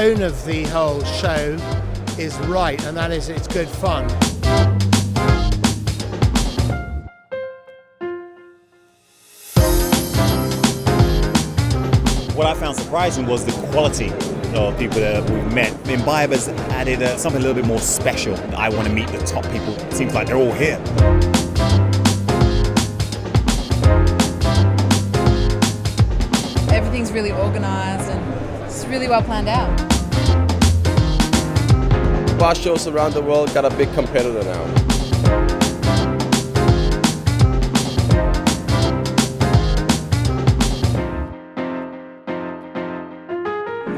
tone of the whole show is right, and that is it's good fun. What I found surprising was the quality of people that we've met. Imbibers added something a little bit more special. I want to meet the top people. It seems like they're all here. Everything's really organised and it's really well planned out. Bar shows around the world got a big competitor now.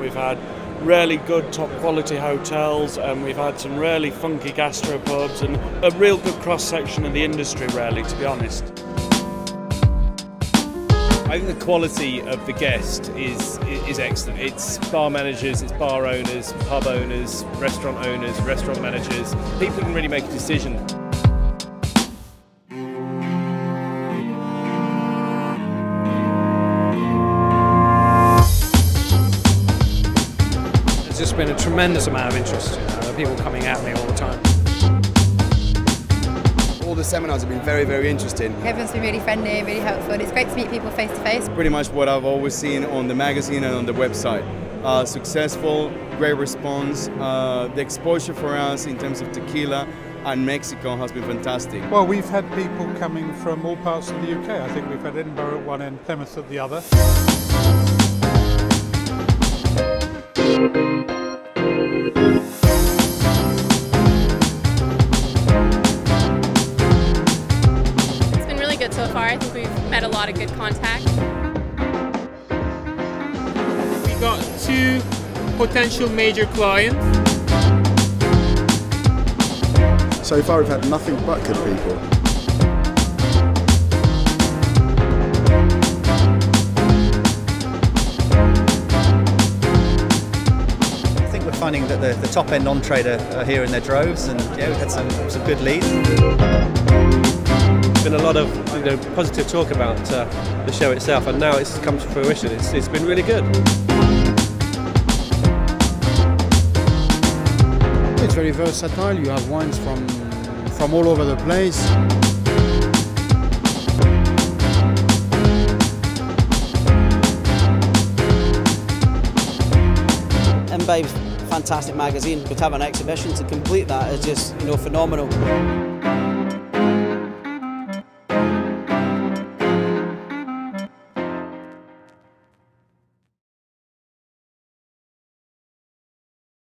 We've had really good top quality hotels and we've had some really funky gastropubs and a real good cross-section of the industry really, to be honest. I think the quality of the guest is excellent. It's bar managers, it's bar owners, restaurant managers. People can really make a decision. It's just been a tremendous amount of interest, there are people coming at me all the time. All the seminars have been very, very interesting. Everyone's been really friendly, really helpful. It's great to meet people face to face. Pretty much what I've always seen on the magazine and on the website. Successful, great response. The exposure for us in terms of tequila and Mexico has been fantastic. Well, we've had people coming from all parts of the UK. I think we've had Edinburgh at one end, Plymouth at the other. So far, I think we've met a lot of good contacts. We got 2 potential major clients. So far, we've had nothing but good people. I think we're finding that the top end non-trade are here in their droves, and yeah, we've had some good leads. Been a lot of positive talk about the show itself, and now it's come to fruition. It's been really good. It's very versatile. You have wines from all over the place. Imbibe's fantastic magazine, but to have an exhibition to complete that is just phenomenal.